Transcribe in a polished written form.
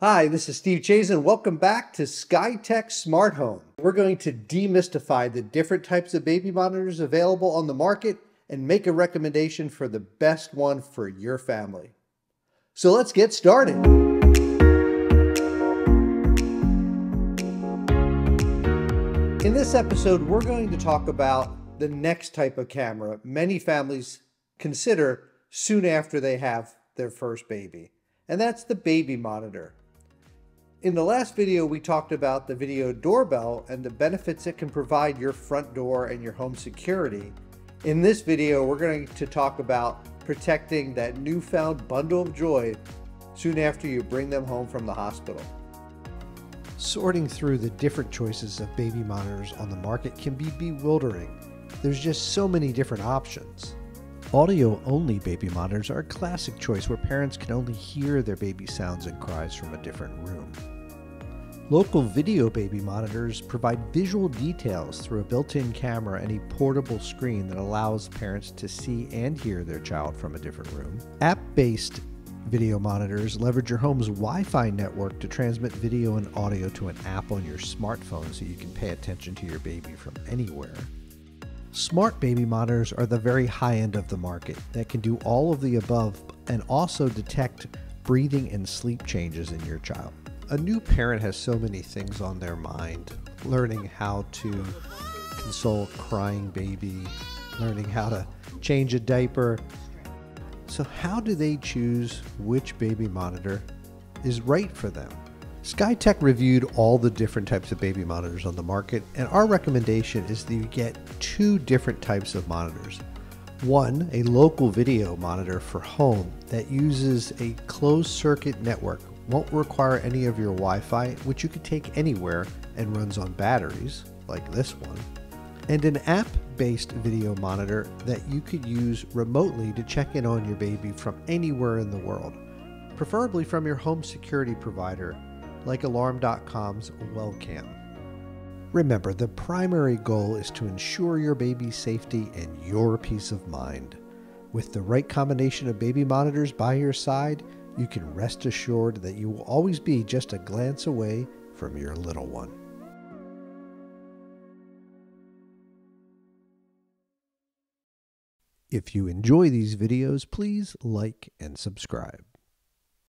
Hi, this is Steve Chazin. Welcome back to Skytech Smart Home. We're going to demystify the different types of baby monitors available on the market and make a recommendation for the best one for your family. So let's get started. In this episode, we're going to talk about the next type of camera many families consider soon after they have their first baby, and that's the baby monitor. In the last video, we talked about the video doorbell and the benefits it can provide your front door and your home security. In this video, we're going to talk about protecting that newfound bundle of joy soon after you bring them home from the hospital. Sorting through the different choices of baby monitors on the market can be bewildering. There's just so many different options. Audio-only baby monitors are a classic choice where parents can only hear their baby sounds and cries from a different room. Local video baby monitors provide visual details through a built-in camera and a portable screen that allows parents to see and hear their child from a different room. App-based video monitors leverage your home's Wi-Fi network to transmit video and audio to an app on your smartphone so you can pay attention to your baby from anywhere. Smart baby monitors are the very high end of the market that can do all of the above and also detect breathing and sleep changes in your child. A new parent has so many things on their mind, learning how to console a crying baby, learning how to change a diaper. So how do they choose which baby monitor is right for them? Skytech reviewed all the different types of baby monitors on the market, and our recommendation is that you get two different types of monitors. One, a local video monitor for home that uses a closed circuit network, won't require any of your Wi-Fi, which you could take anywhere, and runs on batteries, like this one. And an app-based video monitor that you could use remotely to check in on your baby from anywhere in the world, preferably from your home security provider, like Alarm.com's WellCam. Remember, the primary goal is to ensure your baby's safety and your peace of mind. With the right combination of baby monitors by your side, you can rest assured that you will always be just a glance away from your little one. If you enjoy these videos, please like and subscribe.